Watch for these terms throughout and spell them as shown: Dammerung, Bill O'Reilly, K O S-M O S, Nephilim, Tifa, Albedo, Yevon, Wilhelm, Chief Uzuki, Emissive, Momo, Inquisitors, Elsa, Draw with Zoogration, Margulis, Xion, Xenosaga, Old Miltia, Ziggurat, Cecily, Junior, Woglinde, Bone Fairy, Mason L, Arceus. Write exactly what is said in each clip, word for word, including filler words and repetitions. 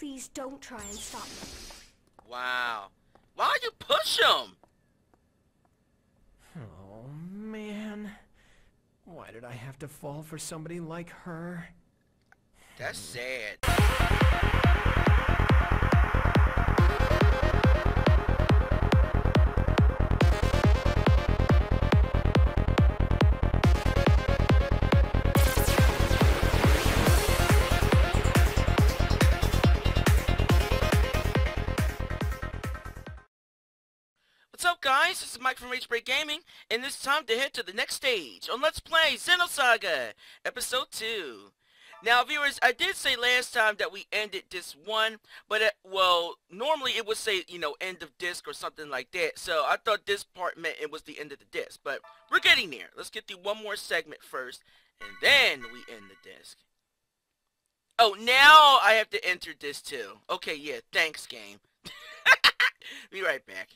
Please don't try and stop me. Wow. Why'd you push him? Oh, man. Why did I have to fall for somebody like her? That's sad. What's up, guys? This is Mike from Ragebreak Gaming, and it's time to head to the next stage on Let's Play Xenosaga Episode two. Now, viewers, I did say last time that we ended this one, but, it, well, normally it would say, you know, end of disc or something like that, so I thought this part meant it was the end of the disc, but we're getting there. Let's get through one more segment first, and then we end the disc. Oh, now I have to enter this, too. Okay, yeah, thanks, game. Be right back.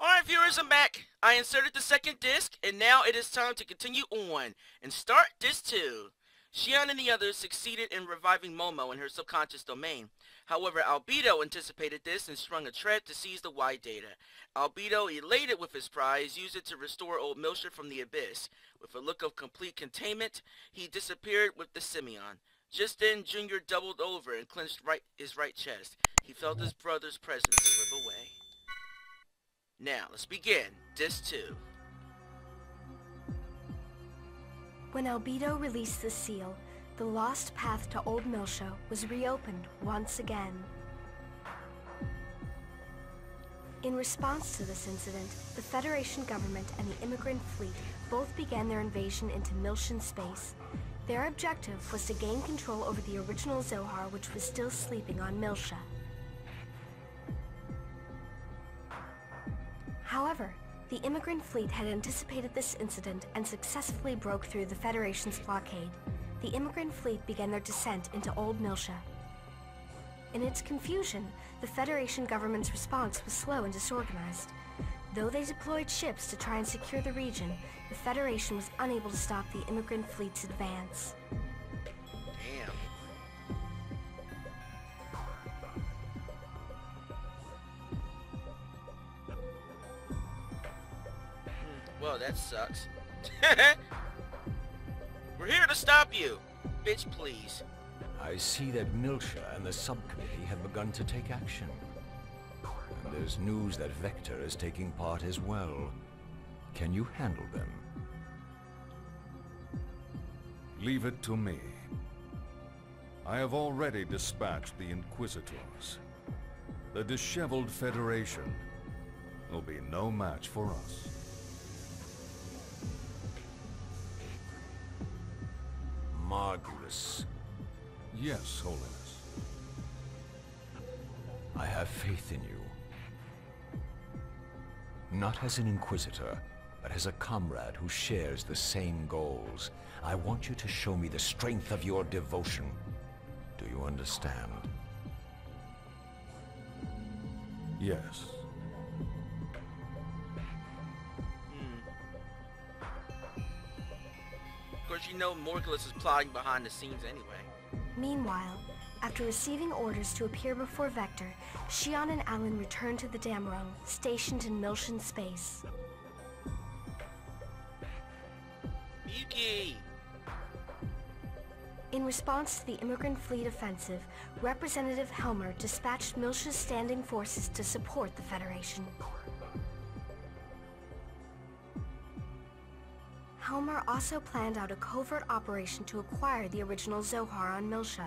Alright, viewers, I'm back. I inserted the second disc, and now it is time to continue on and start disc two. Xion and the others succeeded in reviving Momo in her subconscious domain. However, Albedo anticipated this and strung a trap to seize the Y data. Albedo, elated with his prize, used it to restore Old Miltia from the abyss. With a look of complete containment, he disappeared with the Simeon. Just then, Junior doubled over and clenched right, his right chest. He felt his brother's presence slip away. Now, let's begin. Disc two. When Albedo released the seal, the lost path to Old Miltia was reopened once again. In response to this incident, the Federation government and the immigrant fleet both began their invasion into Miltian space. Their objective was to gain control over the original Zohar, which was still sleeping on Miltia. However, the immigrant fleet had anticipated this incident and successfully broke through the Federation's blockade. The immigrant fleet began their descent into Old Miltia. In its confusion, the Federation government's response was slow and disorganized. Though they deployed ships to try and secure the region, the Federation was unable to stop the immigrant fleet's advance. Damn. Well, that sucks. We're here to stop you. Bitch, please. I see that Miltia and the subcommittee have begun to take action. And there's news that Vector is taking part as well. Can you handle them? Leave it to me. I have already dispatched the Inquisitors. The disheveled Federation will be no match for us. Margulis. Yes, Holiness. I have faith in you. Not as an Inquisitor, but as a comrade who shares the same goals. I want you to show me the strength of your devotion. Do you understand? Yes. You know Morgulis is plotting behind the scenes anyway. Meanwhile, after receiving orders to appear before Vector, Shion and Allen returned to the Dammerung, stationed in Miltian space. Miyuki! In response to the immigrant fleet offensive, Representative Helmer dispatched Miltia's standing forces to support the Federation. Homer also planned out a covert operation to acquire the original Zohar on Miltia.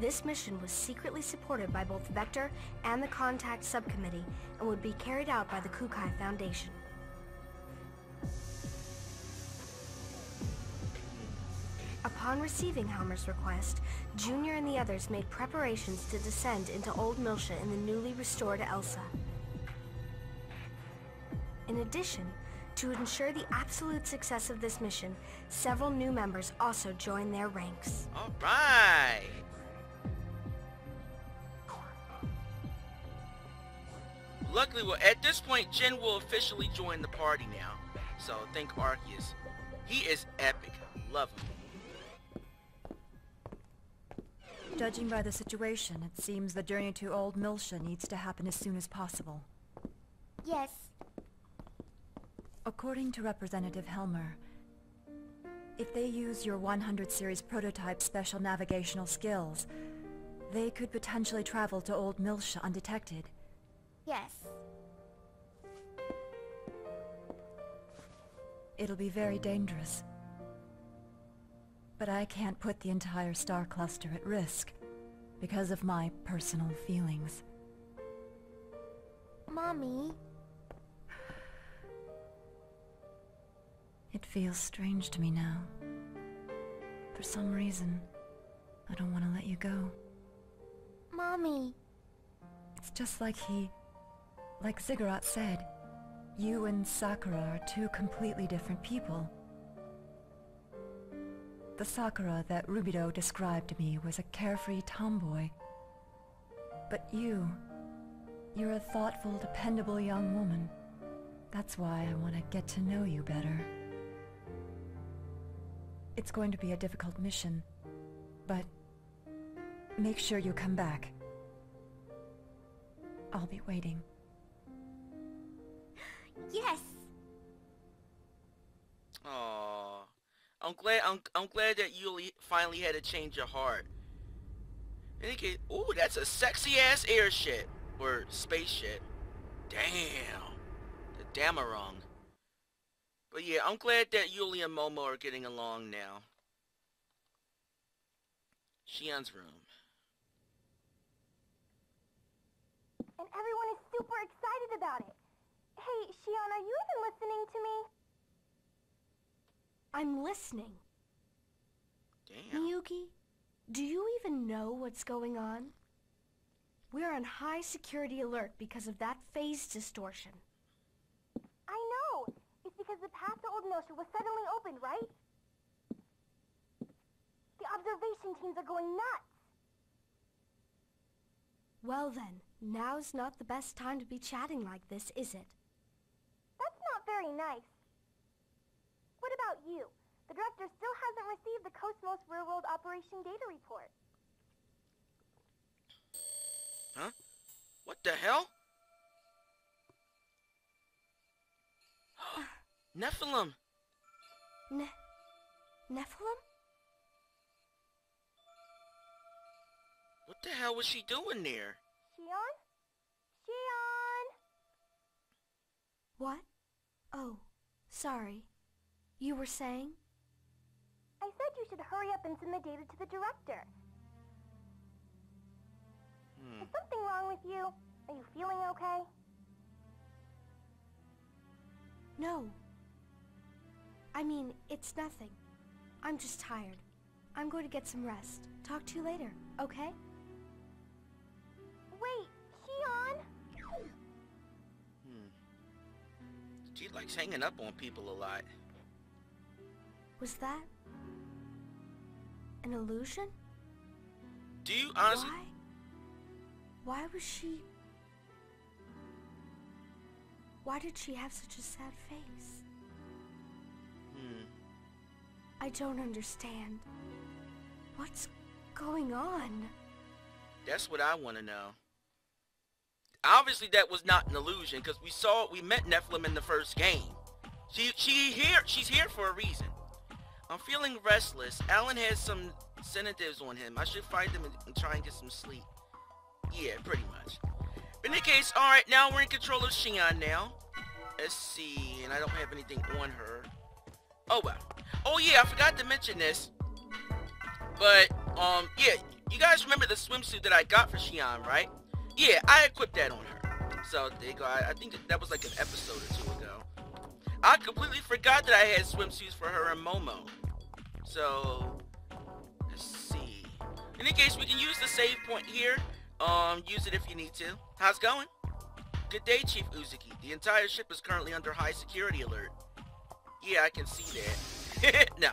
This mission was secretly supported by both Vector and the Contact Subcommittee, and would be carried out by the Kukai Foundation. Upon receiving Homer's request, Junior and the others made preparations to descend into Old Miltia in the newly restored Elsa. In addition, to ensure the absolute success of this mission, several new members also join their ranks. All right. Luckily, well, at this point, Jin will officially join the party now. So, think Arceus. He is epic. Love him. Judging by the situation, it seems the journey to Old Miltia needs to happen as soon as possible. Yes. According to Representative Helmer, if they use your one hundred series prototype special navigational skills, they could potentially travel to Old Miltia undetected. Yes. It'll be very dangerous. But I can't put the entire star cluster at risk because of my personal feelings. Mommy. It feels strange to me now. For some reason, I don't want to let you go. Mommy. It's just like he... like Ziggurat said, you and Sakura are two completely different people. The Sakura that Rubido described to me was a carefree tomboy. But you... you're a thoughtful, dependable young woman. That's why I want to get to know you better. It's going to be a difficult mission, but... make sure you come back. I'll be waiting. Yes! Aww. I'm glad I'm, I'm glad that you finally had to change your heart. In any case, ooh, that's a sexy ass airship or spaceship. Damn. The Dammerung. But yeah, I'm glad that Yuli and Momo are getting along now. Xion's room. And everyone is super excited about it. Hey, Xion, are you even listening to me? I'm listening. Damn. Miyuki, do you even know what's going on? We're on high security alert because of that phase distortion. I know! It's because the path to Old Miltia was suddenly opened, right? The observation teams are going nuts! Well then, now's not the best time to be chatting like this, is it? That's not very nice. What about you? The director still hasn't received the K O S-M O S real-world operation data report. Huh? What the hell? Nephilim! Ne... Nephilim? What the hell was she doing there? Xion? Xion! What? Oh, sorry. You were saying? I said you should hurry up and send the data to the director. Hmm. Is something wrong with you? Are you feeling okay? No. I mean, it's nothing. I'm just tired. I'm going to get some rest. Talk to you later, okay? Wait, Xion! Hmm. She likes hanging up on people a lot. Was that an illusion? Do you honestly... Why? Why was she... Why did she have such a sad face? Hmm. I don't understand. What's going on? That's what I want to know. Obviously that was not an illusion, because we saw... we met Nephilim in the first game. She, she here, she's here for a reason. I'm feeling restless. Allen has some sedatives on him. I should find them and, and try and get some sleep. Yeah, pretty much. But in any case, alright, now we're in control of Xion now. Let's see, and I don't have anything on her. Oh, well. Oh, yeah, I forgot to mention this. But, um, yeah, you guys remember the swimsuit that I got for Xion, right? Yeah, I equipped that on her. So, there you go. I, I think that, that was like an episode or two ago. I completely forgot that I had swimsuits for her and Momo. So, let's see. In any case, we can use the save point here. Um, use it if you need to. How's it going? Good day, Chief Uzuki. The entire ship is currently under high security alert. Yeah, I can see that. No.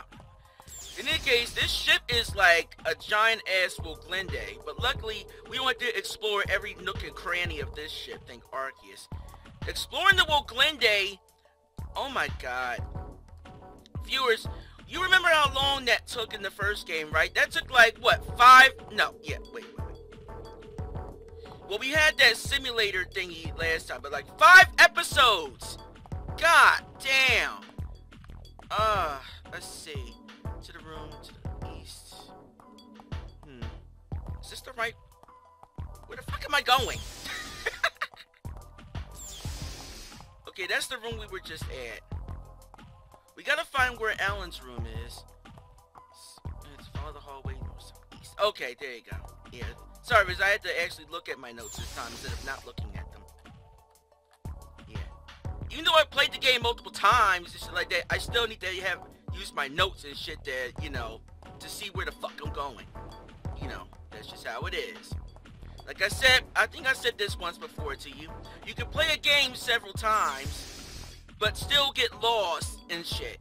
In any case, this ship is like a giant-ass Woglinde. But luckily, we want to explore every nook and cranny of this ship. Thank Arceus. Exploring the Woglinde... Oh my god. Viewers, You remember how long that took in the first game, right? That took like, what, five? No, yeah, wait, wait, wait. Well, we had that simulator thingy last time, but like five episodes. God damn. Uh, let's see. To the room, to the east. Hmm. Is this the right? Where the fuck am I going? Okay, that's the room we were just at. We gotta find where Allen's room is. It's follow the hallway north, south, east. Okay, there you go. Yeah. Sorry, because I had to actually look at my notes this time instead of not looking at them. Yeah. Even though I played the game multiple times and shit like that, I still need to have used my notes and shit that, you know, to see where the fuck I'm going. You know, that's just how it is. Like I said, I think I said this once before to you. You can play a game several times, but still get lost and shit.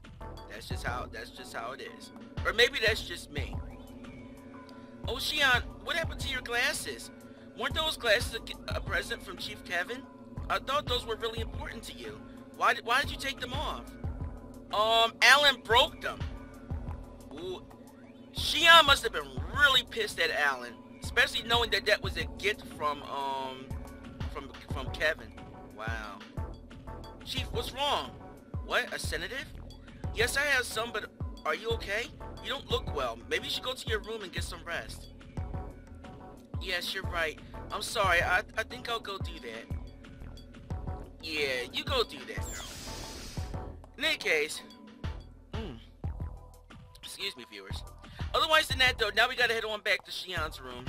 That's just how, that's just how it is. Or maybe that's just me. Oh, Xion, what happened to your glasses? Weren't those glasses a, a present from Chief Kevin? I thought those were really important to you. Why did, why did you take them off? Um, Allen broke them. Ooh. Xion must have been really pissed at Allen, especially knowing that that was a gift from, um, from, from Kevin. Wow. Chief, what's wrong? What, a sedative? Yes, I have some, but are you okay? You don't look well. Maybe you should go to your room and get some rest. Yes, you're right. I'm sorry. I, I think I'll go do that. Yeah, you go do that, girl. In any case, mm, excuse me, viewers. Otherwise than that, though, now we gotta head on back to Xion's room.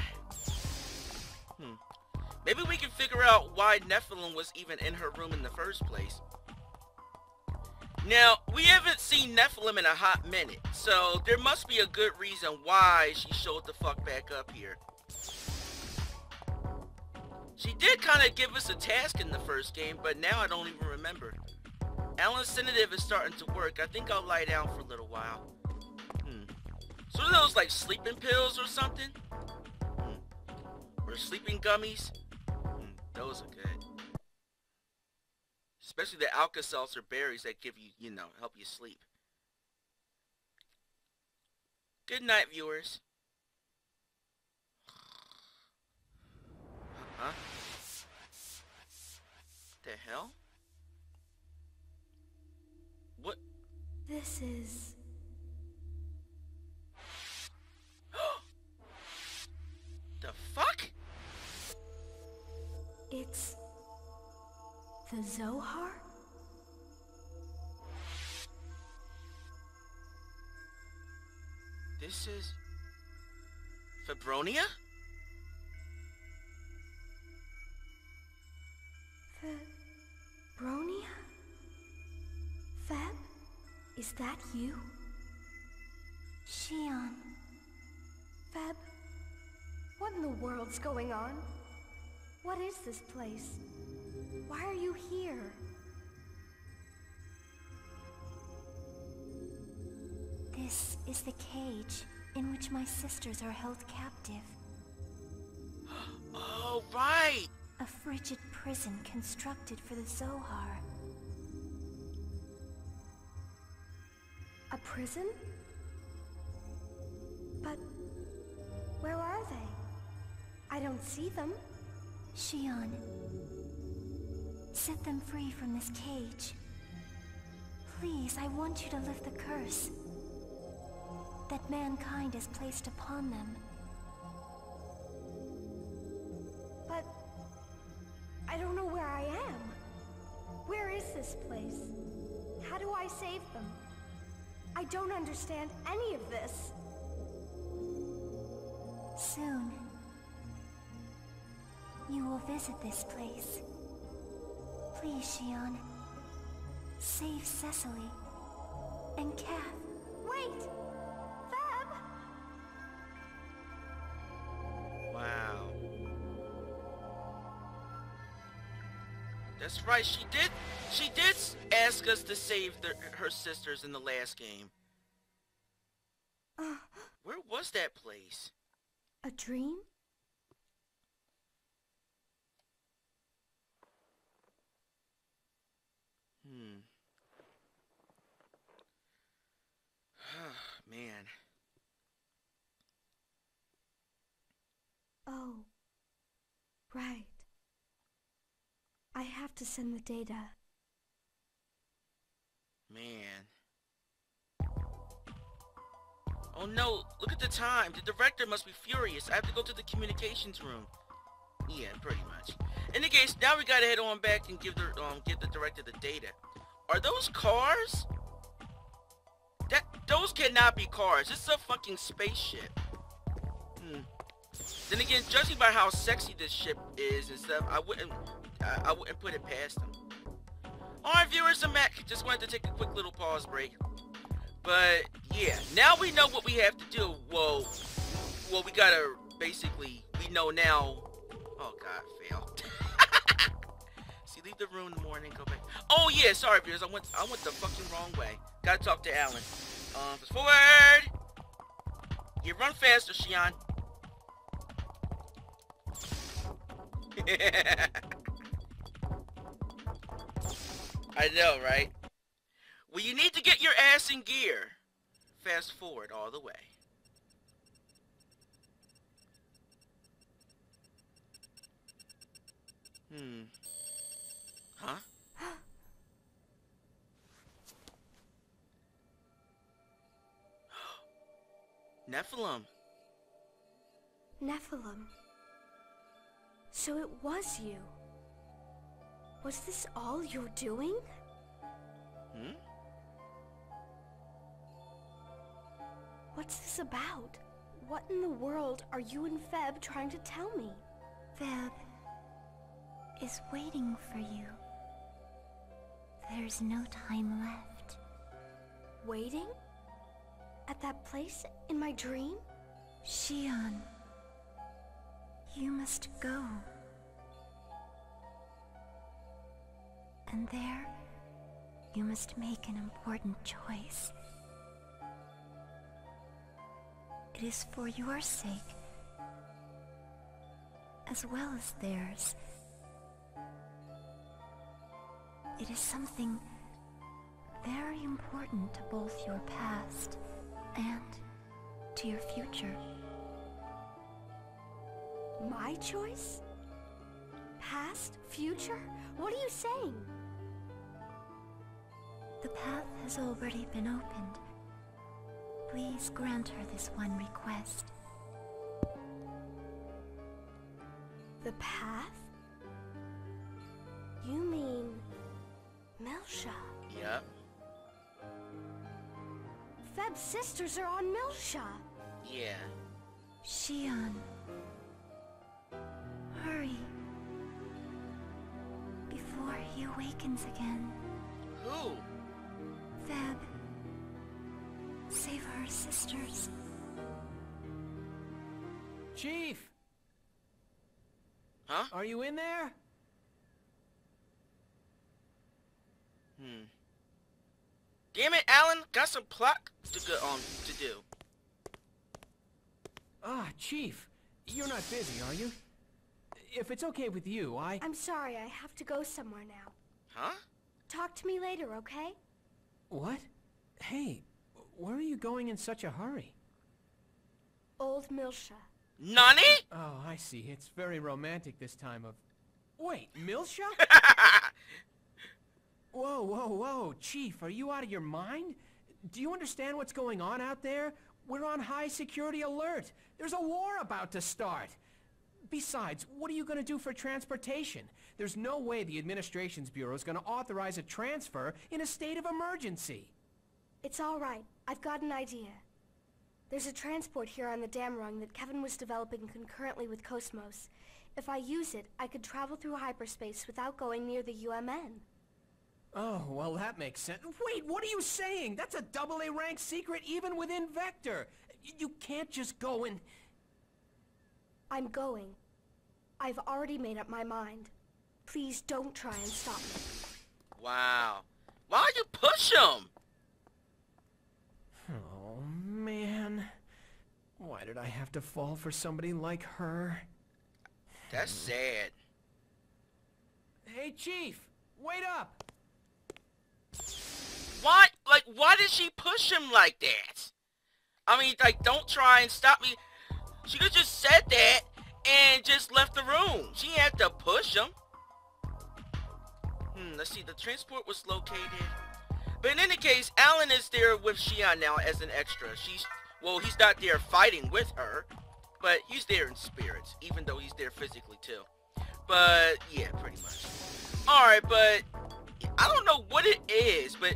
Hmm. Maybe we can figure out why Nephilim was even in her room in the first place. Now, we haven't seen Nephilim in a hot minute, so there must be a good reason why she showed the fuck back up here. She did kind of give us a task in the first game, but now I don't even remember. Allen's sedative is starting to work. I think I'll lie down for a little while. Hmm. So are those like sleeping pills or something? Hmm. Or sleeping gummies? Those are good. Especially the Alka-Seltzer berries that give you, you know, help you sleep. Good night, viewers. Huh? The hell? What? This is... The fuck? It's the Zohar? This is Febronia? Febronia? Feb? Is that you? Shion. Feb? What in the world's going on? What is this place? Why are you here? This is the cage in which my sisters are held captive. Oh, right! A frigid prison constructed for the Zohar. A prison? But where are they? I don't see them. Shion, set them free from this cage. Please, I want you to lift the curse that mankind has placed upon them. But I don't know where I am. Where is this place? How do I save them? I don't understand any of this. Soon, you will visit this place. Please, Shion. Save Cecily. And Kath. Wait! Feb! Wow. That's right, she did- she did ask us to save the, her sisters in the last game. Uh, Where was that place? A dream? Hmm. Right. I have to send the data. Man. Oh no, look at the time. The director must be furious. I have to go to the communications room. Yeah, pretty much. In the case, now we gotta head on back and give the um give the director the data. Are those cars? That those cannot be cars. It's a fucking spaceship. Hmm. Then again, judging by how sexy this ship is and stuff, I wouldn't I, I wouldn't put it past them. Alright viewers, I'm back. Just wanted to take a quick little pause break. But yeah, now we know what we have to do. Whoa. Well, we gotta basically we know now. Oh god, fail. See, leave the room in the morning, go back. Oh yeah, sorry viewers, I went I went the fucking wrong way. Gotta talk to Allen. Um forward! You run faster, Xion. I know, right? Well, you need to get your ass in gear. Fast forward all the way. Hmm. Huh? Nephilim. Nephilim. So it was you. Was this all you're doing? Hmm? What's this about? What in the world are you and Feb trying to tell me? Feb is waiting for you. There's no time left. Waiting? At that place in my dream? Shion, you must go. And there, you must make an important choice. It is for your sake, as well as theirs. It is something very important to both your past and to your future. My choice? Past? Future? What are you saying? The path has already been opened. Please grant her this one request. The path? You mean... Miltia? Yep. Feb's sisters are on Miltia! Yeah. Shion. Hurry. Before he awakens again. Who? Feb. Save her sisters. Chief! Huh? Are you in there? Hmm. Damn it, Allen! Got some plot to go on to do. Ah, Chief. You're not busy, are you? If it's okay with you, I... I'm sorry, I have to go somewhere now. Huh? Talk to me later, okay? What? Hey, where are you going in such a hurry? Old Miltia. Nani? Oh, I see. It's very romantic this time of... Wait, Miltia? Whoa, whoa, whoa, Chief, are you out of your mind? Do you understand what's going on out there? We're on high security alert. There's a war about to start. Besides, what are you going to do for transportation? There's no way the Administration's Bureau is going to authorize a transfer in a state of emergency. It's all right. I've got an idea. There's a transport here on the Dammerung that Kevin was developing concurrently with K O S-M O S. If I use it, I could travel through hyperspace without going near the U M N. Oh, well that makes sense. Wait, what are you saying? That's a double A rank secret even within Vector. You can't just go and... I'm going. I've already made up my mind. Please don't try and stop me. Wow. Why'd you push him? Oh, man. Why did I have to fall for somebody like her? That's sad. Hey, Chief. Wait up. Why, like, why did she push him like that? I mean, like, don't try and stop me. She could just said that and just left the room. She had Belgium. Hmm, let's see, the transport was located. But in any case, Allen is there with Xion now as an extra. She's, well, he's not there fighting with her, but he's there in spirits, even though he's there physically too. But yeah, pretty much. Alright, but I don't know what it is, but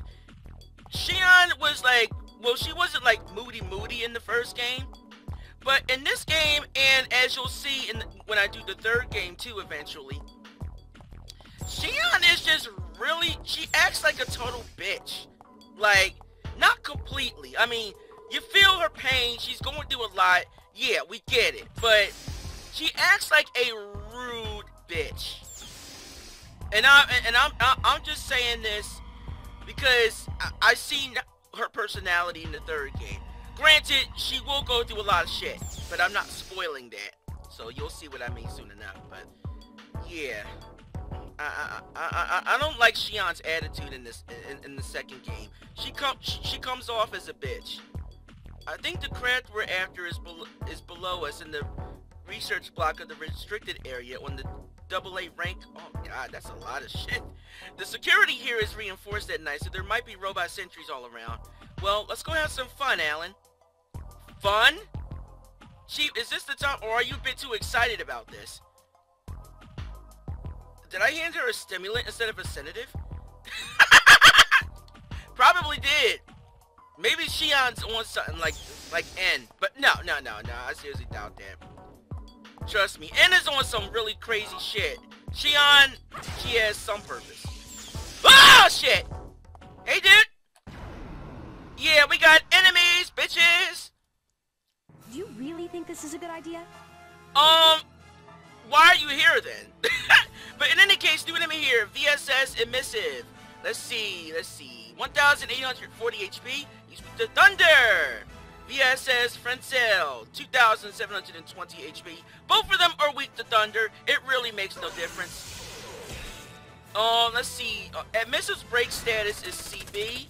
Xion was like, well, she wasn't like moody moody in the first game. But in this game, and as you'll see in the, when I do the third game too eventually, Xion is just really, she acts like a total bitch. Like, not completely. I mean, you feel her pain, she's going through a lot. Yeah, we get it. But she acts like a rude bitch. And I and I'm I'm just saying this because I, I seen her personality in the third game. Granted, she will go through a lot of shit, but I'm not spoiling that. So you'll see what I mean soon enough. But yeah, I I I, I don't like Xion's attitude in this in, in the second game. She comes she comes off as a bitch. I think the craft we're after is below, is below us in the research block of the restricted area on the double A rank. Oh god, that's a lot of shit. The security here is reinforced at night, so there might be robot sentries all around. Well, let's go have some fun, Allen. Fun? Chief, is this the time, or are you a bit too excited about this? Did I hand her a stimulant instead of a sedative? Probably did. Maybe Xion's on something like like N, but no, no, no, no. I seriously doubt that. Trust me, N is on some really crazy shit. Xion, she has some purpose. Oh shit! Hey, dude. Yeah, we got enemies, bitches. Do you really think this is a good idea? Um, why are you here then? But in any case, new enemy here, V S S Emissive. Let's see, let's see. one thousand eight hundred forty H P. He's with the Thunder. V S S Frenzel, two thousand seven hundred twenty H P. Both of them are weak to Thunder. It really makes no difference. Um, let's see. Uh, Emissive's break status is C B,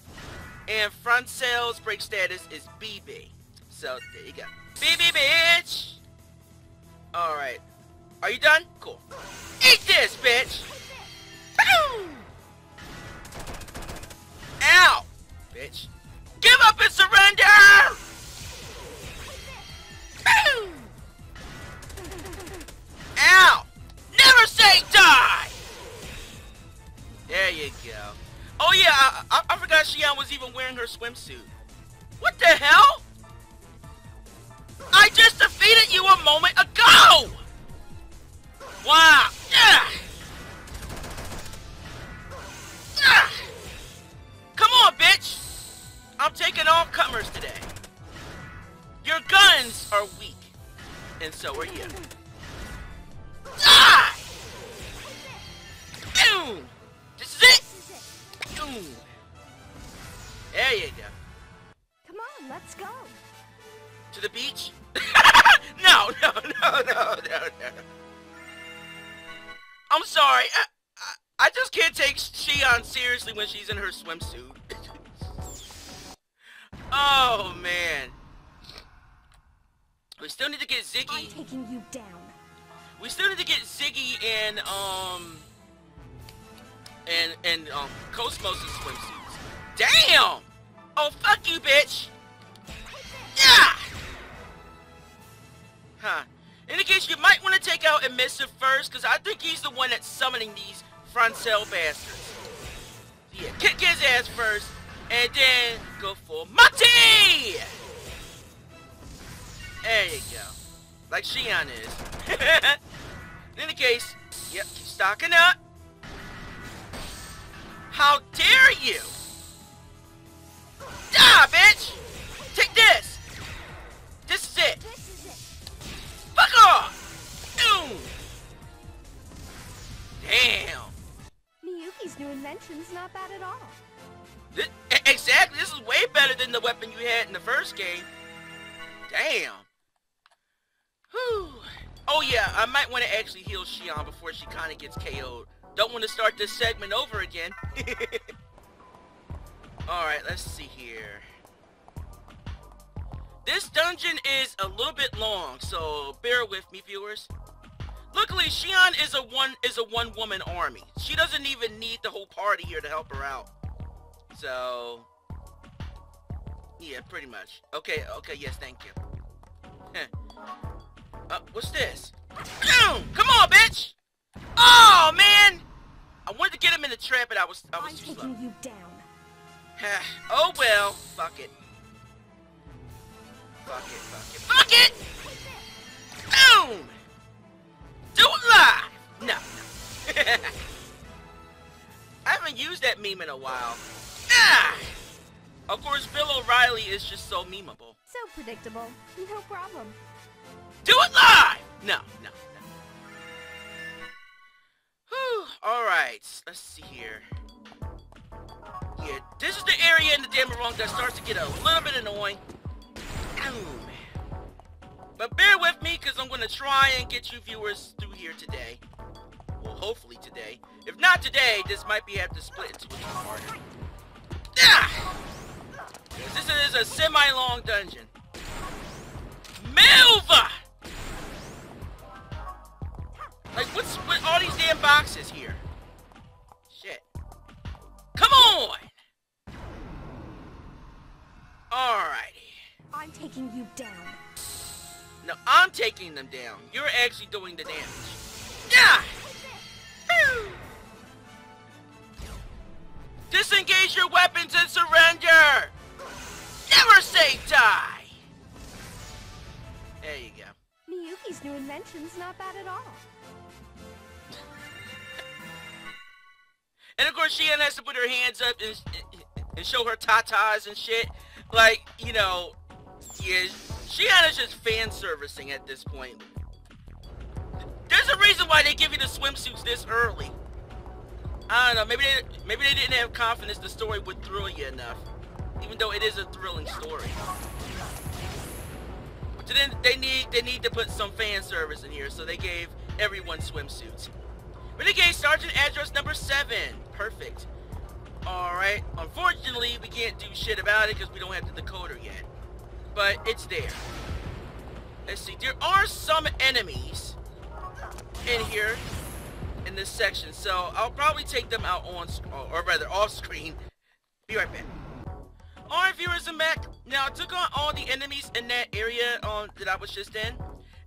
and Frenzel's break status is B B. So there you go. B B, bitch. All right. Are you done? Cool. Eat this, bitch. Boom. Ow! Bitch. Give up and surrender! Boom! Ow! Never say die! There you go. Oh yeah, I, I, I forgot Xion was even wearing her swimsuit. What the hell? I just defeated you a moment ago! Wow! Yeah! Yeah! Come on, bitch! I'm taking all comers today. Your guns are weak, and so are you. Die! Boom! This is it! Boom! There you go. Come on, let's go. To the beach? No, no, no, no, no, no. I'm sorry. I I just can't take Xion seriously when she's in her swimsuit. Oh man. We still need to get Ziggy. I'm taking you down. We still need to get Ziggy and um and and um K O S-M O S swimsuits. Damn! Oh fuck you, bitch! Yeah! Huh. In any case, you might want to take out Emissive first, because I think he's the one that's summoning these Frontel bastards. Yeah, kick his ass first, and then go for Monty! There you go. Like Xion is. In any case, yep, keep stocking up. How dare you! Die, bitch! Take this! This is it! Fuck off! Boom! Damn! Miyuki's new invention's not bad at all. This, exactly, this is way better than the weapon you had in the first game. Damn. Whew. Oh yeah, I might want to actually heal Xion before she kind of gets K O'd. Don't want to start this segment over again. Alright, let's see here. This dungeon is a little bit long, so bear with me, viewers. Luckily, Xion is a one is a one woman army. She doesn't even need the whole party here to help her out. So, yeah, pretty much. Okay, okay, yes, thank you. uh, what's this? Come on, bitch! Oh man! I wanted to get him in the trap, but I was I was I'm too slow. I'm taking you down. Oh well, fuck it. Fuck it, fuck it, fuck it! Boom! Do it live! No, no. I haven't used that meme in a while. Ah! Of course, Bill O'Reilly is just so memeable. So predictable. No problem. Do it live! No, no, no. Whew. Alright, let's see here. Yeah, this is the area in the Dammerung that starts to get a little bit annoying. But bear with me, because I'm going to try and get you viewers through here today. Well, hopefully today. If not today, this might be have to split into a two-parter. Ah! This is a semi-long dungeon. Milva! Like, what's with all these damn boxes here? Shit. Come on! Alrighty. I'm taking you down. No, I'm taking them down. You're actually doing the damage. Yeah! Disengage your weapons and surrender! Never say die! There you go. Miyuki's new invention's not bad at all. And of course, Shion has to put her hands up and, and show her tatas and shit. Like, you know... Yeah, Shion is just fan servicing at this point. There's a reason why they give you the swimsuits this early. I don't know. Maybe they, maybe they didn't have confidence the story would thrill you enough, even though it is a thrilling story. But then they need they need to put some fan service in here, so they gave everyone swimsuits. Renegade Sergeant Address Number Seven. Perfect. All right. Unfortunately, we can't do shit about it because we don't have the decoder yet. But it's there. Let's see. There are some enemies in here in this section, so I'll probably take them out on, or rather, off screen. Be right back. All right, viewers, I'm back. Now I took on all the enemies in that area um, that I was just in.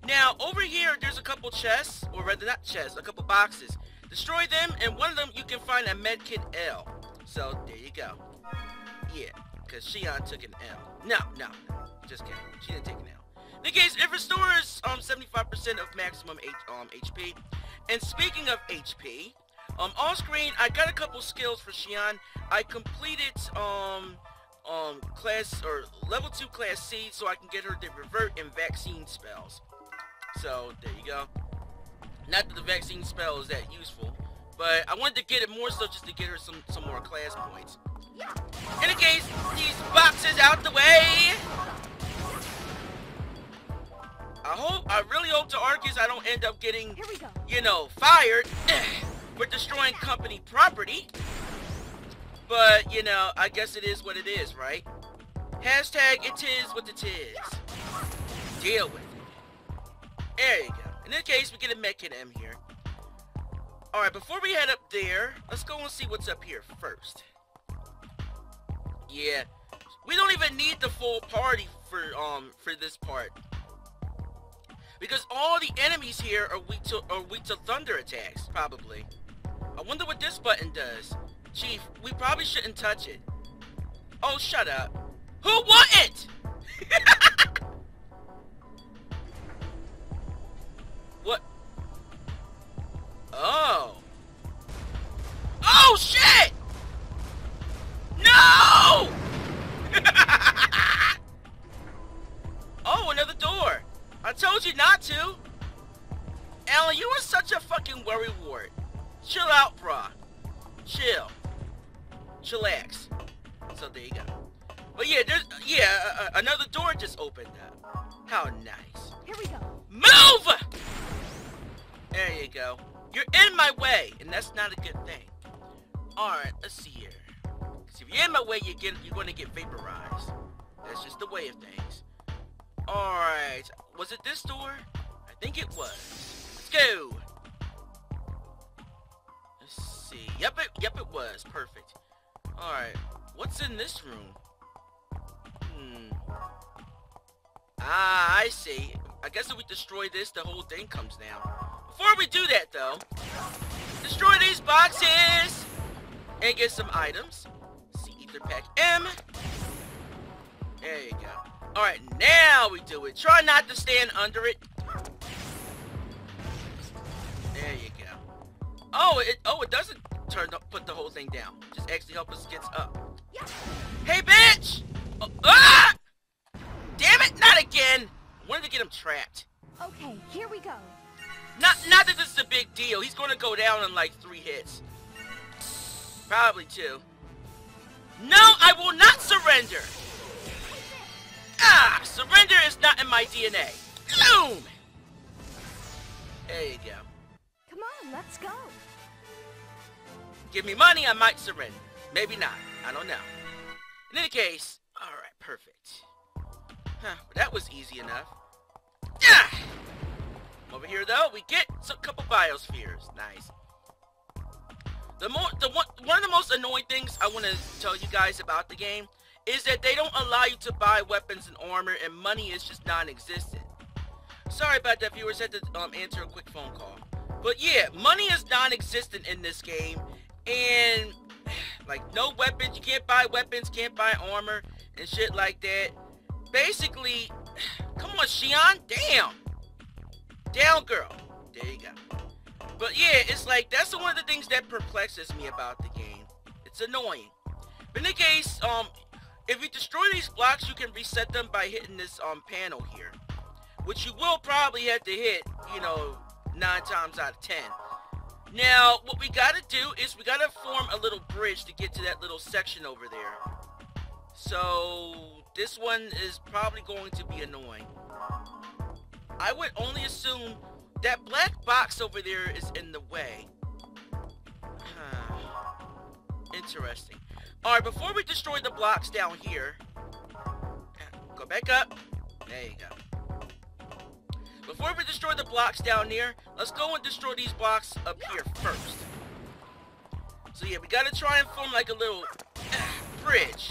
Now over here, there's a couple chests, or rather not chests, a couple boxes. Destroy them, and one of them you can find a medkit L. So there you go. Yeah, because Shion took an L. No, no, no. Just kidding. She didn't take it now. In the case, it restores um seventy-five percent of maximum H um H P. And speaking of H P, um on screen I got a couple skills for Shion. I completed um um class or level two class C, so I can get her the revert and vaccine spells. So there you go. Not that the vaccine spell is that useful, but I wanted to get it more so just to get her some some more class points. In the case, these boxes out the way. I hope, I really hope to Arceus I don't end up getting, you know, fired for destroying company property. But, you know, I guess it is what it is, right? Hashtag it is what it is. Deal with it. There you go. In this case, we get a mech in M here. Alright, before we head up there, let's go and see what's up here first. Yeah, we don't even need the full party for um for this part, because all the enemies here are weak to are weak to thunder attacks. Probably. I wonder what this button does. Chief, we probably shouldn't touch it. Oh, shut up. Who want it? What? Oh. Oh shit! No! Oh, another door. I told you not to. Allen, you are such a fucking worrywart. Chill out, brah. Chill. Chillax. So there you go. But yeah, there's yeah uh, another door just opened up. How nice. Here we go. Move! There you go. You're in my way, and that's not a good thing. All right, let's see here. If you're in my way, you get, you're going to get vaporized. That's just the way of things. Alright. Was it this door? I think it was. Let's go. Let's see. Yep, it, yep, it was. Perfect. Alright. What's in this room? Hmm. Ah, I see. I guess if we destroy this, the whole thing comes down. Before we do that, though, destroy these boxes and get some items. See, Ether Pack M. There you go. Alright, now we do it. Try not to stand under it. There you go. Oh, it oh it doesn't turn up, put the whole thing down. Just actually help us get up. Hey, bitch! Oh, ah! Damn it! Not again! I wanted to get him trapped. Okay, here we go. Not not that this is a big deal. He's going to go down in like three hits. Probably two. No, I will not surrender. Ah, surrender is not in my D N A. Boom! There you go. Come on, let's go. Give me money, I might surrender. Maybe not. I don't know. In any case, all right, perfect. Huh, that was easy enough. Ah! Over here, though, we get a couple biospheres. Nice. The more, the one, one of the most annoying things I want to tell you guys about the game is that they don't allow you to buy weapons and armor, and money is just non-existent. Sorry about that, viewers. I had to um, answer a quick phone call. But yeah, money is non-existent in this game, and like no weapons. You can't buy weapons, can't buy armor, and shit like that. Basically, come on, Xion, damn. Down, girl. There you go. But yeah, it's like, that's one of the things that perplexes me about the game. It's annoying. But in the case, um, if you destroy these blocks, you can reset them by hitting this um panel here. Which you will probably have to hit, you know, nine times out of ten. Now, what we gotta do is we gotta form a little bridge to get to that little section over there. So, this one is probably going to be annoying. I would only assume that black box over there is in the way. Huh. Interesting. Alright, before we destroy the blocks down here, go back up. There you go. Before we destroy the blocks down there, let's go and destroy these blocks up here first. So yeah, we gotta try and form like a little uh, bridge.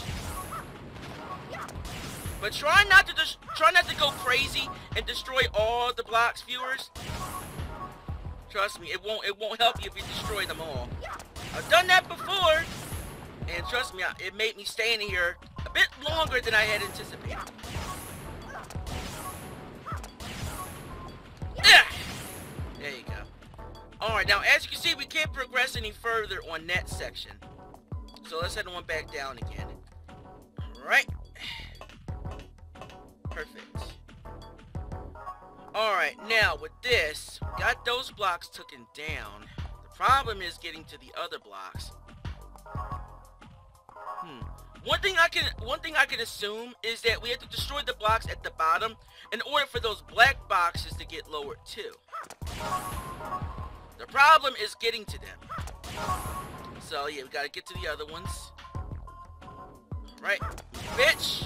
But try not to just try not to go crazy and destroy all the blocks, viewers. Trust me, it won't it won't help you if you destroy them all. I've done that before, and trust me, it made me stay in here a bit longer than I had anticipated. There you go. All right, now as you can see, we can't progress any further on that section. So let's head on back down again. All right. Perfect. Alright, now with this, got those blocks taken down. The problem is getting to the other blocks. Hmm. One thing I can one thing I can assume is that we have to destroy the blocks at the bottom in order for those black boxes to get lowered too. The problem is getting to them. So yeah, we gotta get to the other ones. Alright, bitch!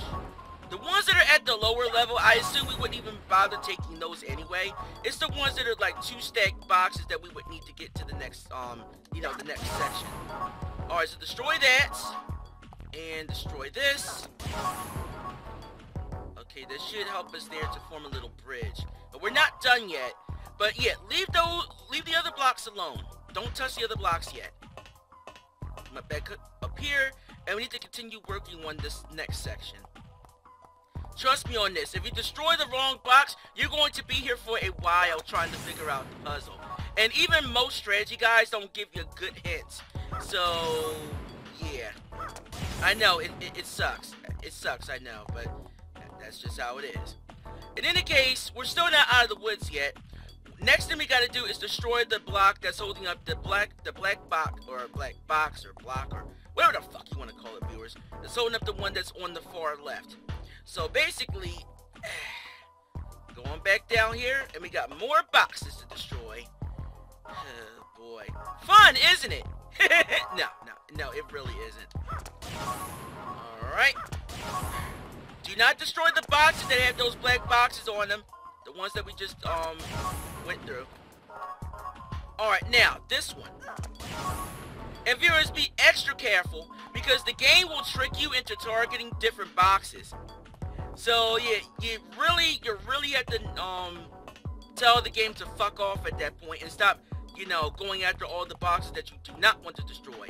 The ones that are at the lower level, I assume we wouldn't even bother taking those anyway. It's the ones that are like two stacked boxes that we would need to get to the next, um, you know, the next section. All right, so destroy that. And destroy this. Okay, this should help us there to form a little bridge. But we're not done yet. But yeah, leave those, leave the other blocks alone. Don't touch the other blocks yet. My back up here. And we need to continue working on this next section. Trust me on this, if you destroy the wrong box, you're going to be here for a while trying to figure out the puzzle. And even most strategy guys don't give you good hints. So, yeah. I know, it, it, it sucks. It sucks, I know, but that's just how it is. In any case, we're still not out of the woods yet. Next thing we gotta do is destroy the block that's holding up the black the black box, or black box, or block, or whatever the fuck you want to call it, viewers. It's holding up the one that's on the far left. So basically, going back down here, and we got more boxes to destroy. Oh boy. Fun, isn't it? no, no, no, it really isn't. Alright. Do not destroy the boxes that have those black boxes on them. The ones that we just um went through. Alright, now, this one. And viewers, be extra careful, because the game will trick you into targeting different boxes. So, yeah, you really, you really have to, um, tell the game to fuck off at that point and stop, you know, going after all the boxes that you do not want to destroy.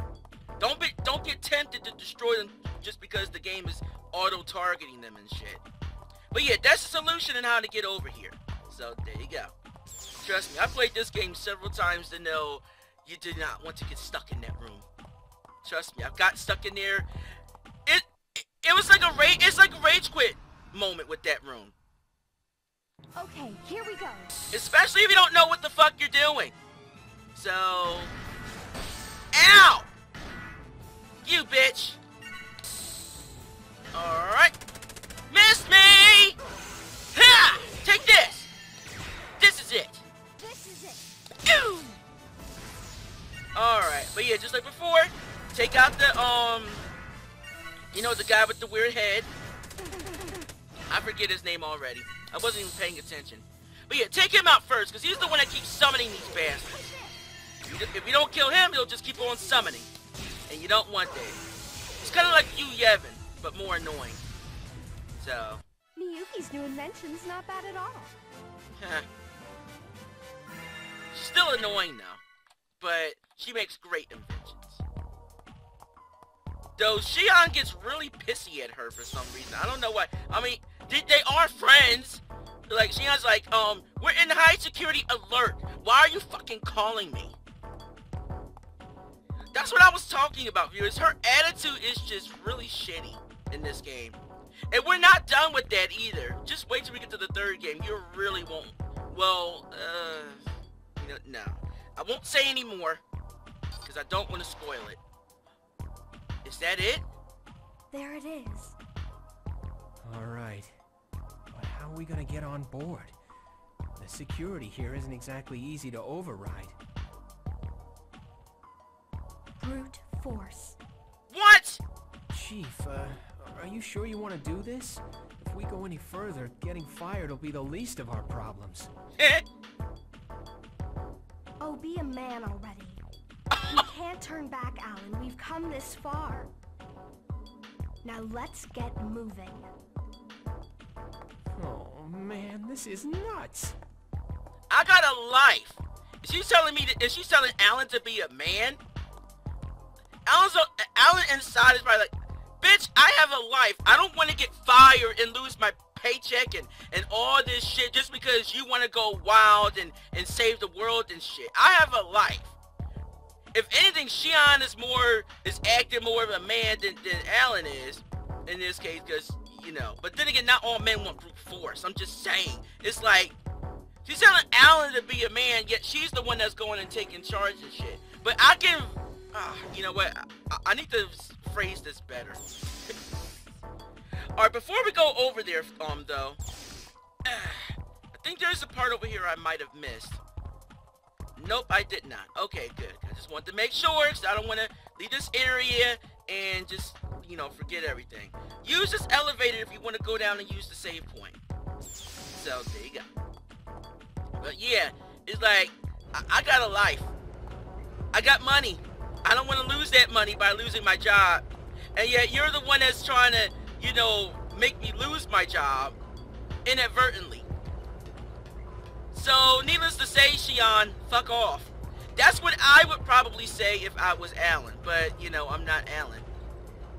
Don't be, don't get tempted to destroy them just because the game is auto-targeting them and shit. But yeah, that's the solution and how to get over here. So, there you go. Trust me, I played this game several times to know you did not want to get stuck in that room. Trust me, I've got stuck in there. It, it, it was like a rage, it's like a rage quit moment with that room. Okay, here we go. Especially if you don't know what the fuck you're doing. So, ow! You bitch! Alright. Miss me! Ha! Take this! This is it! This is it! Alright, but yeah, just like before, take out the, um, you know, the guy with the weird head. I forget his name already. I wasn't even paying attention. But yeah, take him out first, because he's the one that keeps summoning these bastards. If you don't kill him, he'll just keep on summoning. And you don't want that. It's kind of like you, Yevon, but more annoying. So. Miyuki's new invention's not bad at all. Huh. She's still annoying though, but she makes great inventions. Though Xion gets really pissy at her for some reason. I don't know why. I mean, they, they are friends. Like Xion's like, um, we're in high security alert. Why are you fucking calling me? That's what I was talking about, viewers. Her attitude is just really shitty in this game. And we're not done with that either. Just wait till we get to the third game. You really won't. Well, uh, you know, no. I won't say any more, because I don't want to spoil it. Is that it? There it is. All right. But how are we going to get on board? The security here isn't exactly easy to override. Brute force. What? Chief, uh, are you sure you want to do this? If we go any further, getting fired will be the least of our problems. Oh, be a man already. We can't turn back, Allen. We've come this far. Now let's get moving. Oh, man, this is nuts. I got a life. Is she telling me that, is she telling Allen to be a man? Alan's a, Allen inside is probably like, bitch, I have a life. I don't want to get fired and lose my paycheck and, and all this shit just because you want to go wild and, and save the world and shit. I have a life. If anything, Xion is more, is acting more of a man than, than Allen is in this case because, you know. But then again, not all men want brute force. I'm just saying. It's like, she's telling Allen to be a man, yet she's the one that's going and taking charge and shit. But I can... Uh, you know what? I, I need to phrase this better. Alright, before we go over there, um, though, uh, I think there's a part over here I might have missed. Nope, I did not. Okay, good. I just wanted to make sure, because I don't want to leave this area and just, you know, forget everything. Use this elevator if you want to go down and use the save point. So, there you go. But yeah, it's like, I, I got a life. I got money. I don't want to lose that money by losing my job. And yet you're the one that's trying to, you know, make me lose my job inadvertently. So, needless to say, Xion, fuck off. That's what I would probably say if I was Allen. But, you know, I'm not Allen.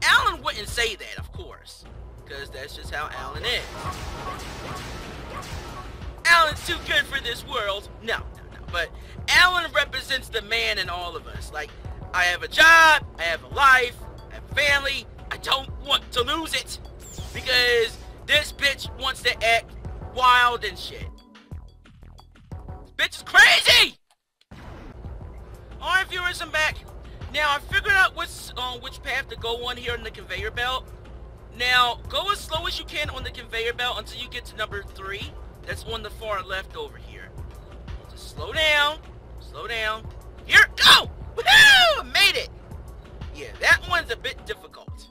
Allen wouldn't say that, of course. Because that's just how Allen is. Allen's too good for this world. No, no, no. But Allen represents the man in all of us. Like, I have a job, I have a life, I have a family, I don't want to lose it, because this bitch wants to act wild and shit. This bitch is crazy! Alright viewers, I'm back. Now I figured out what's, uh, which path to go on here on the conveyor belt. Now, go as slow as you can on the conveyor belt until you get to number three. That's on the far left over here. Just slow down, slow down. Here, go! Woohoo! Made it! Yeah, that one's a bit difficult.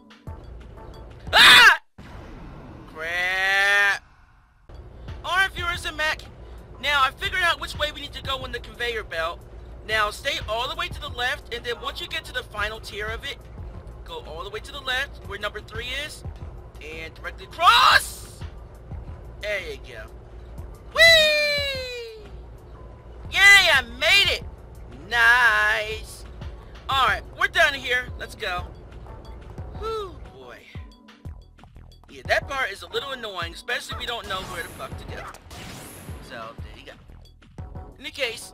Ah! Crap! Alright viewers, I'm back. Now, I figured out which way we need to go on the conveyor belt. Now, all the way to the left, and then once you get to the final tier of it, go all the way to the left, where number three is, and directly across! There you go. Whee! Yay, I made it! Nice! Alright, we're done here. Let's go. Whoo, boy. Yeah, that part is a little annoying, especially if you don't know where the fuck to go. So, there you go. In any case...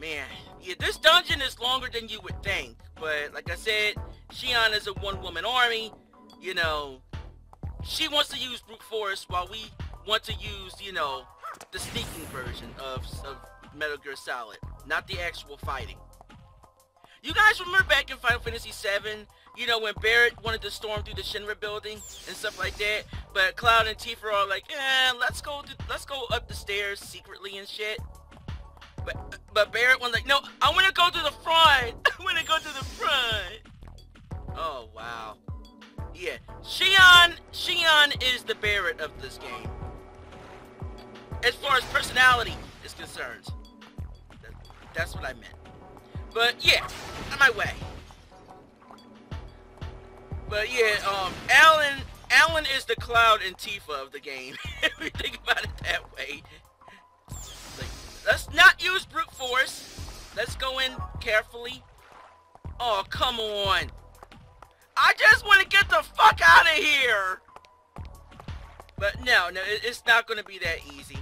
Man, yeah, this dungeon is longer than you would think, but like I said, Xion is a one-woman army, you know, she wants to use brute force while we want to use, you know, the sneaking version of, of Metal Gear Solid, not the actual fighting. You guys remember back in Final Fantasy seven, you know, when Barrett wanted to storm through the Shinra building and stuff like that, but Cloud and Tifa are like, eh, let's go, to, let's go up the stairs secretly and shit. But, but Barrett was like, no, I want to go to the front. I want to go to the front. Oh, wow. Yeah. Xion, Xion is the Barrett of this game. As far as personality is concerned. That, that's what I meant. But, yeah. On my way. But, yeah, um, Allen, Allen is the Cloud and Tifa of the game. If we think about it that way. Let's not use brute force. Let's go in carefully. Oh, come on. I just want to get the fuck out of here. But no, no, it's not going to be that easy.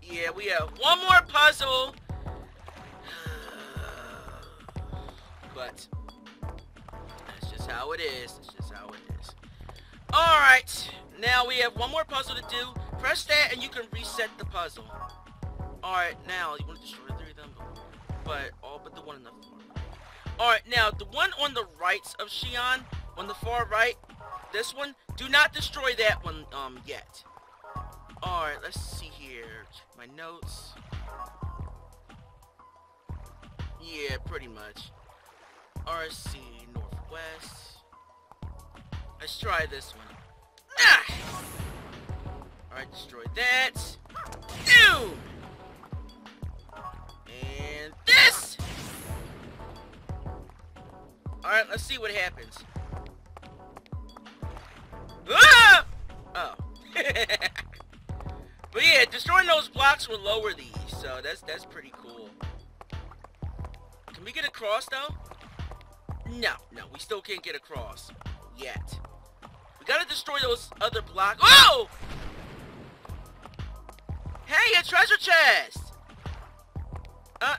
Yeah, we have one more puzzle. But that's just how it is. That's just how it is. All right. Now we have one more puzzle to do. Press that and you can reset the puzzle. Alright, now, you want to destroy three of them, but all but the one on the far right. Alright, now, the one on the right of Xion, on the far right, this one, do not destroy that one um, yet. Alright, let's see here. Check my notes. Yeah, pretty much. R C, Northwest. Let's try this one. Ah! Alright, destroy that. Ew! And this! Alright, let's see what happens. Ah! Oh. But yeah, destroying those blocks will lower these, so that's that's pretty cool. Can we get across though? No, no, we still can't get across. Yet. We gotta destroy those other blocks. Whoa! Hey, a treasure chest! Uh,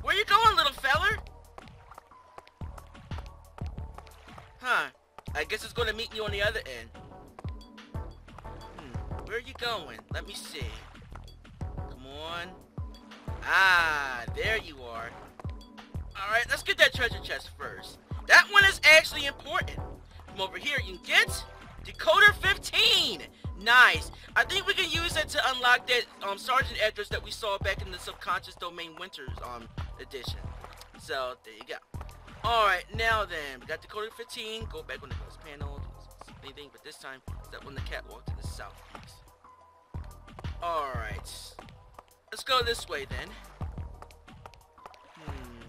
where you going, little feller? Huh. I guess it's gonna meet you on the other end. Hmm, where are you going? Let me see. Come on. Ah, there you are. Alright, let's get that treasure chest first. That one is actually important. From over here, you can get Decoder fifteen! Nice! I think we can use it to unlock that um, Sergeant address that we saw back in the Subconscious Domain Winters um, edition. So, there you go. Alright, now then, we got Decoder fifteen, go back on the first panel, anything, but this time, step on the catwalk to the southeast. Alright. Let's go this way then. Hmm.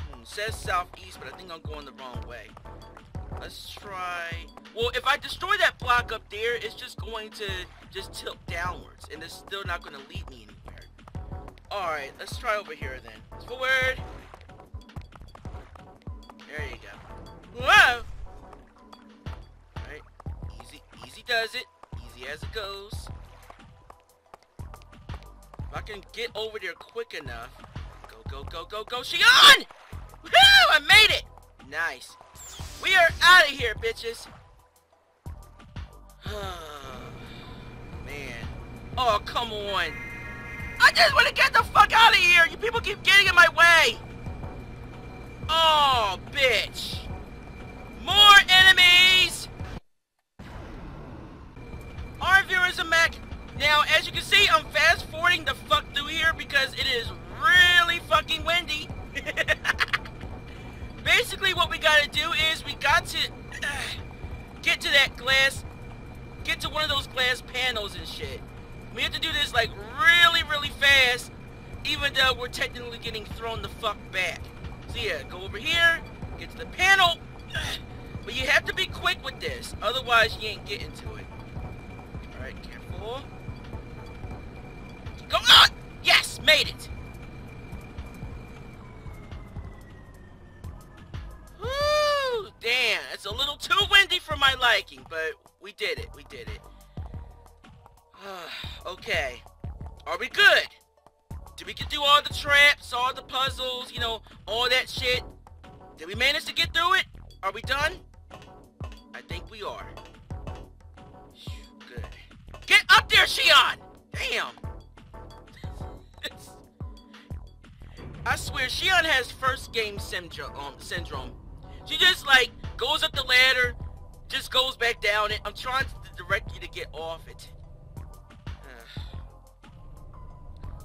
Hmm, says southeast, but I think I'm going the wrong way. Let's try... Well, if I destroy that block up there, it's just going to just tilt downwards. And it's still not going to lead me anywhere. Alright, let's try over here then. Forward! There you go. Whoa! Alright, easy, easy does it. Easy as it goes. If I can get over there quick enough. Go, go, go, go, go, Xion! Woohoo! I made it! Nice. We are out of here, bitches. Man. Oh, come on. I just want to get the fuck out of here. You people keep getting in my way. Oh, bitch. More enemies. Our viewers are Mac. Now, as you can see, I'm fast forwarding the fuck through here because it is really fucking windy. Basically, what we gotta do is we got to uh, get to that glass, get to one of those glass panels and shit. We have to do this like really, really fast, even though we're technically getting thrown the fuck back. So yeah, go over here, get to the panel, but you have to be quick with this, otherwise you ain't getting to it. Alright, careful. Go on! Yes, made it! Woo! Damn, it's a little too windy for my liking, but we did it, we did it. Okay, are we good? Did we get through all the traps, all the puzzles, you know, all that shit? Did we manage to get through it? Are we done? I think we are. Good. Get up there, Xion! Damn! I swear, Xion has first game syndrome. Um, syndrome. She just, like, goes up the ladder, just goes back down it. I'm trying to direct you to get off it.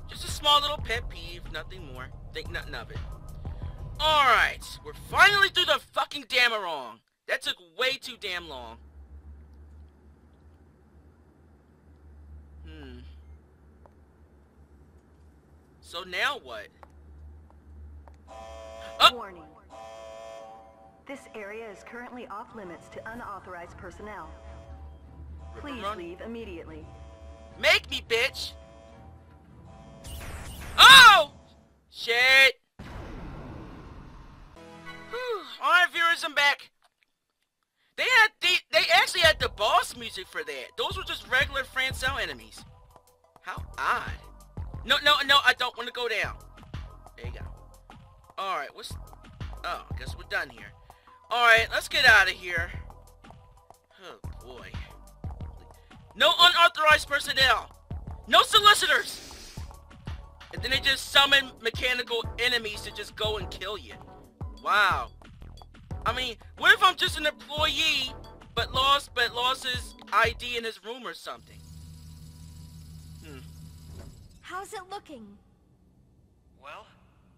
Just a small little pet peeve, nothing more. Think nothing of it. Alright, we're finally through the fucking Dammerung. That took way too damn long. Hmm. So now what? Oh. Warning. This area is currently off limits to unauthorized personnel. Please leave immediately. Make me, bitch! Oh! Shit! Alright, viewers, I'm back. They had the, they actually had the boss music for that. Those were just regular Frenzel enemies. How odd. No, no, no, I don't want to go down. There you go. Alright, what's... Oh, I guess we're done here. Alright, let's get out of here. Oh, boy. No unauthorized personnel. No solicitors. And then they just summon mechanical enemies to just go and kill you. Wow. I mean, what if I'm just an employee, but lost, but lost his I D in his room or something? Hmm. How's it looking? Well,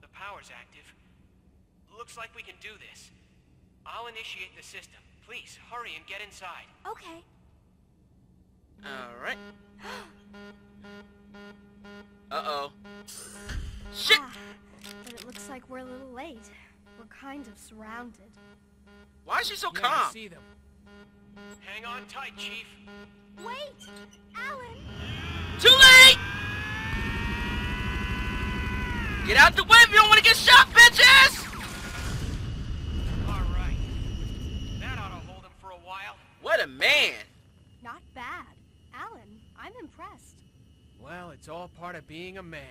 the power's active. Looks like we can do this. I'll initiate the system. Please, hurry and get inside. Okay. Alright. Uh-oh. Shit! Ah, but it looks like we're a little late. We're kind of surrounded. Why is she so yeah, calm? I see them. Hang on tight, Chief. Wait! Allen! Too late! Get out the way if you don't want to get shot, bitches! Alright. That ought to hold him for a while. What a man! Not bad. Allen, I'm impressed. Well, it's all part of being a man.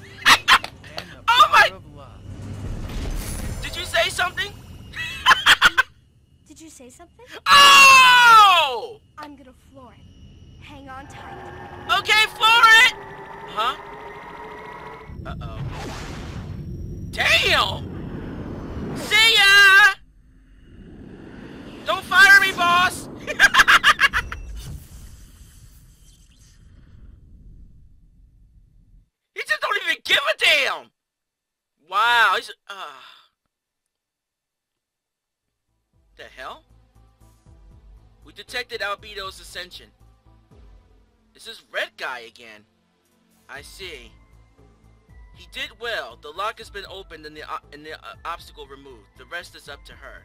And the oh power my! Of love. Did you say something? Did you say something? Oh! I'm gonna floor it. Hang on tight. Okay, floor it! Huh? Uh-oh. Damn! See ya! Don't fire me, boss! Give a damn! Wow, he's uh the hell? We detected Albedo's ascension. This is red guy again. I see. He did well. The lock has been opened and the uh, and the uh, obstacle removed. The rest is up to her.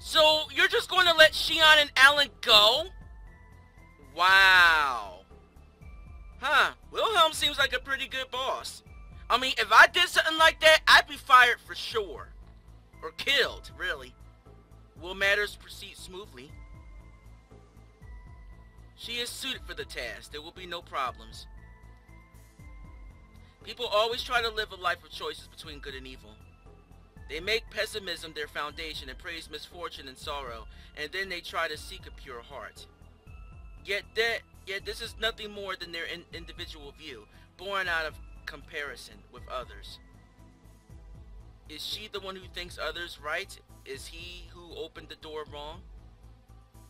So you're just going to let Xion and Allen go? Wow. Huh, Wilhelm seems like a pretty good boss. I mean, if I did something like that, I'd be fired for sure. Or killed, really. Will matters proceed smoothly? She is suited for the task. There will be no problems. People always try to live a life of choices between good and evil. They make pessimism their foundation and praise misfortune and sorrow, and then they try to seek a pure heart. Yet that... Yet this is nothing more than their in individual view, born out of comparison with others. Is she the one who thinks others right? Is he who opened the door wrong?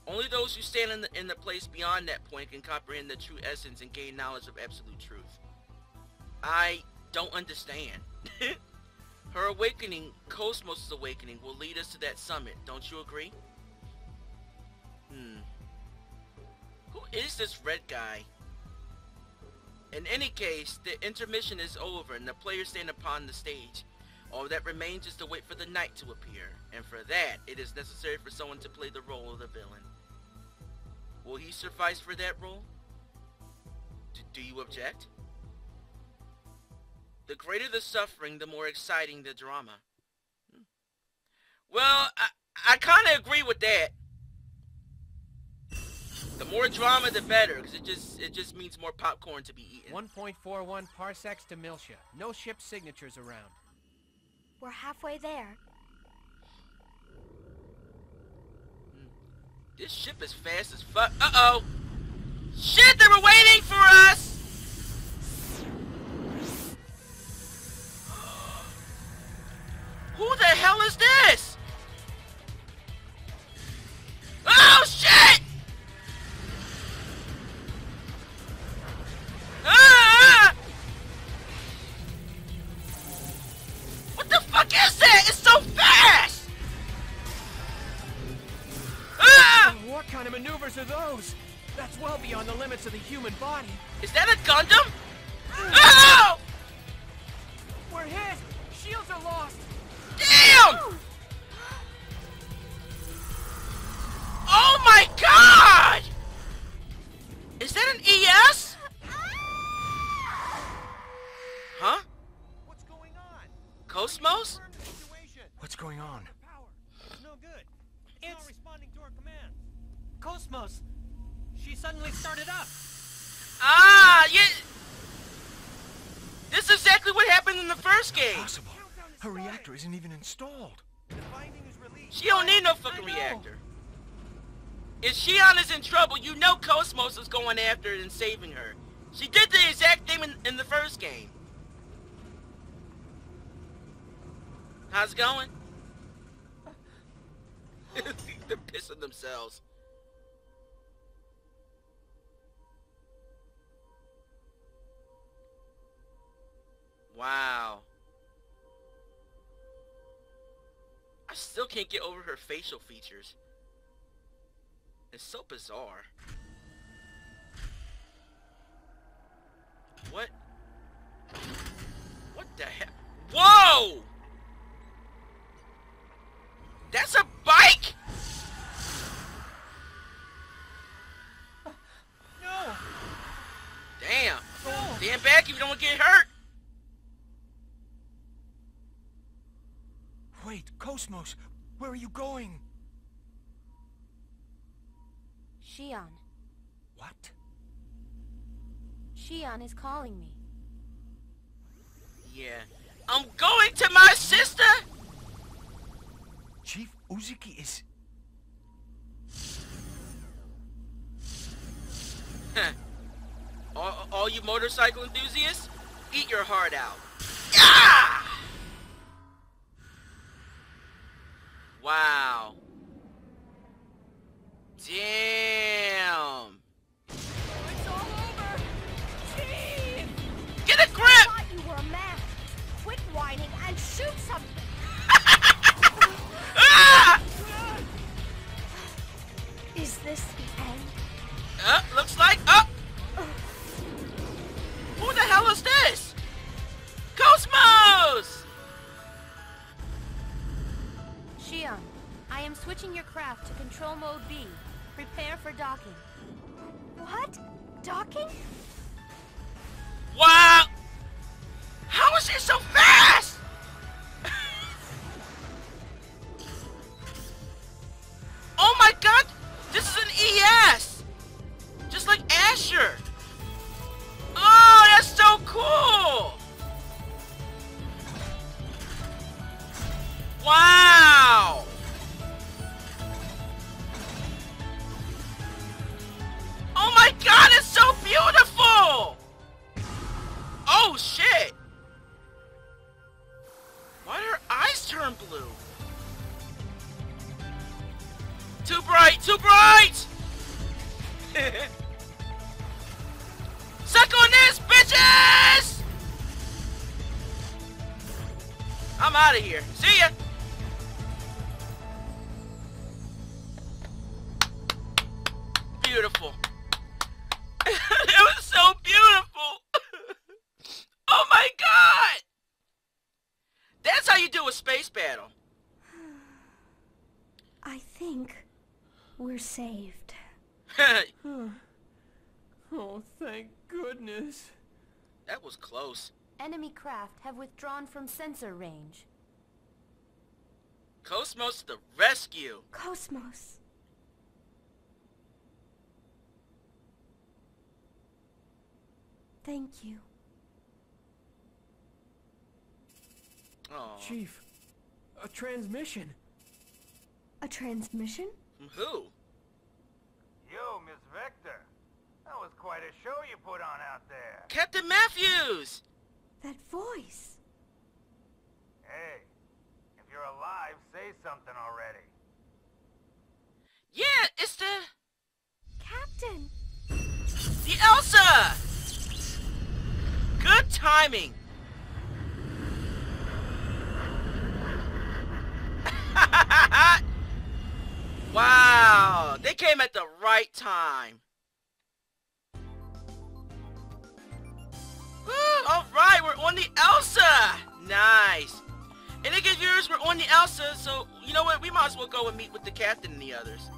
Only those who stand in the, in the place beyond that point can comprehend the true essence and gain knowledge of absolute truth. I don't understand. Her awakening, K O S-M O S's awakening, will lead us to that summit. Don't you agree? Hmm. Who is this red guy? In any case, the intermission is over and the players stand upon the stage. All that remains is to wait for the knight to appear, and for that, it is necessary for someone to play the role of the villain. Will he suffice for that role? D- do you object? The greater the suffering, the more exciting the drama. Hmm. Well, I, I kind of agree with that. The more drama, the better, because it just, it just means more popcorn to be eaten. one point four one parsecs to Miltia. No ship signatures around. We're halfway there. This ship is fast as fuck. Uh-oh! Shit, they were waiting for us! Who the hell is this? Oh, shit! Ah! What the fuck is that? It's so fast! Ah! What kind of maneuvers are those? That's well beyond the limits of the human body. Is that a Gundam? Oh! We're hit! Shields are lost! Damn! Oh my god! Is that an E S? Huh? What's going on? K O S-M O S? What's going on? It's no good. It's not responding to our commands. K O S-M O S. She suddenly started up. Ah, yeah. This is exactly what happened in the first game. Impossible. Her reactor isn't even installed. The binding is released. She don't need no fucking reactor. If Xion is in trouble, you know K O S-M O S is going after and saving her. She did the exact thing in, in the first game. How's it going? They're pissing themselves. Wow. I still can't get over her facial features. It's so bizarre. What? What the hell? Whoa! That's a bike? No! Damn. No. Stand back if you don't get hurt. Wait, K O S-M O S, where are you going? Xion. What? Xion is calling me. Yeah. I'm going to my sister! Chief Uzuki is... all, all you motorcycle enthusiasts, eat your heart out. Ah! Wow. Damn. It's all over. Jeez. Get a grip! I thought you were a man. Quit whining and shoot something. Ah! Is this the end? Uh, looks like up. Uh. Who the hell is this? K O S-M O S! Xion, I am switching your craft to control mode B. Prepare for docking. What? Docking? Wow! How is it so fast? Oh my god! This is an E S! Just like Asher! Oh, that's so cool! Wow! Oh my god, it's so beautiful! Oh shit! Why did her eyes turn blue? Too bright, too bright! Suck on this, bitches! I'm out of here. See ya! Beautiful. It was so beautiful. not! That's how you do a space battle. I think we're saved. Huh. Oh, thank goodness. That was close. Enemy craft have withdrawn from sensor range. K O S-M O S to the rescue! K O S-M O S. Thank you. Aww. Chief, a transmission. A transmission? From who? You, Miss Vector. That was quite a show you put on out there. Captain Matthews! That voice. Hey, if you're alive, say something already. Yeah, it's the... Captain! The Elsa! Good timing! Wow, they came at the right time. Woo, all right, we're on the Elsa. Nice. And again, viewers, we're on the Elsa, so you know what? We might as well go and meet with the captain and the others.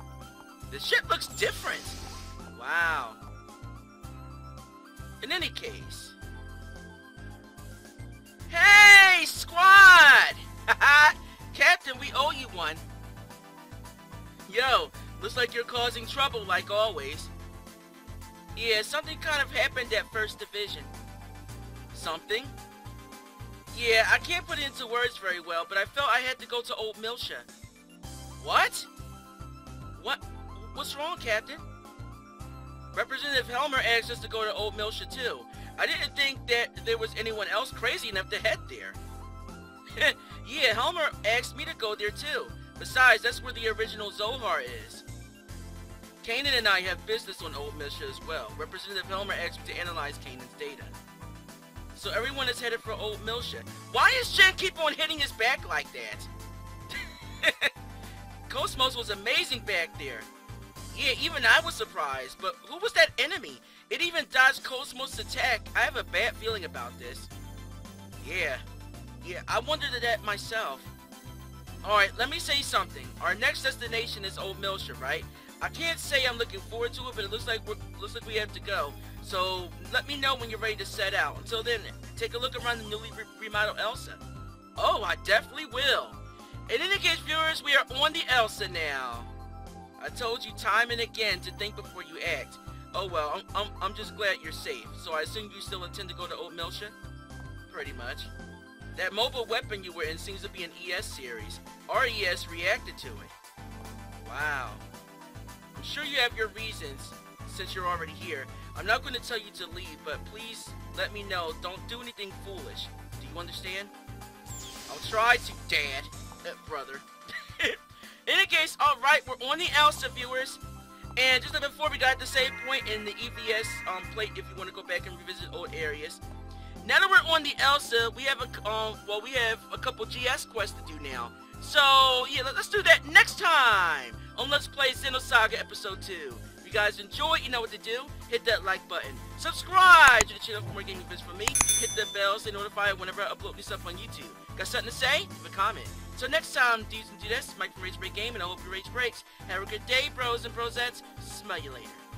The ship looks different. Wow. In any case. Hey, squad! Captain, we owe you one. Yo, looks like you're causing trouble like always. Yeah, something kind of happened at First Division. Something? Yeah, I can't put it into words very well, but I felt I had to go to Old Miltia. What? What? What's wrong, Captain? Representative Helmer asked us to go to Old Miltia too. I didn't think that there was anyone else crazy enough to head there. Yeah, Helmer asked me to go there too. Besides, that's where the original Zohar is. Kanan and I have business on Old Miltia as well. Representative Helmer asked me to analyze Kanan's data. So everyone is headed for Old Miltia. Why does Jen keep on hitting his back like that? K O S-M O S was amazing back there. Yeah, even I was surprised, but who was that enemy? It even dodged K O S-M O S attack. I have a bad feeling about this. Yeah. Yeah, I wondered that myself. Alright, let me say something. Our next destination is Old Miltia, right? I can't say I'm looking forward to it, but it looks like, we're, looks like we have to go. So, let me know when you're ready to set out. Until then, take a look around the newly re remodeled Elsa. Oh, I definitely will. And in the case, viewers, we are on the Elsa now. I told you time and again to think before you act. Oh well, I'm, I'm, I'm just glad you're safe. So I assume you still intend to go to Old Miltia? Pretty much. That mobile weapon you were in seems to be an E S series. Our E S reacted to it. Wow. I'm sure you have your reasons, since you're already here. I'm not going to tell you to leave, but please let me know. Don't do anything foolish. Do you understand? I'll try to, Dad. Uh, brother. In any case, alright, we're on the Elsa, viewers. And just like before, we got the save point in the E V S um, plate if you want to go back and revisit old areas. Now that we're on the Elsa, we have a um, well, we have a couple G S quests to do now. So yeah, let's do that next time on Let's Play Xenosaga Episode two. If you guys enjoy, you know what to do. Hit that like button. Subscribe to the channel for more gaming videos from me. Hit the bell so you're notified whenever I upload new stuff on YouTube. Got something to say? Leave a comment. So next time, dudes and dudettes, Mike from Ragebreak Gaming, and I hope your rage breaks. Have a good day, bros and brosettes. Smell you later.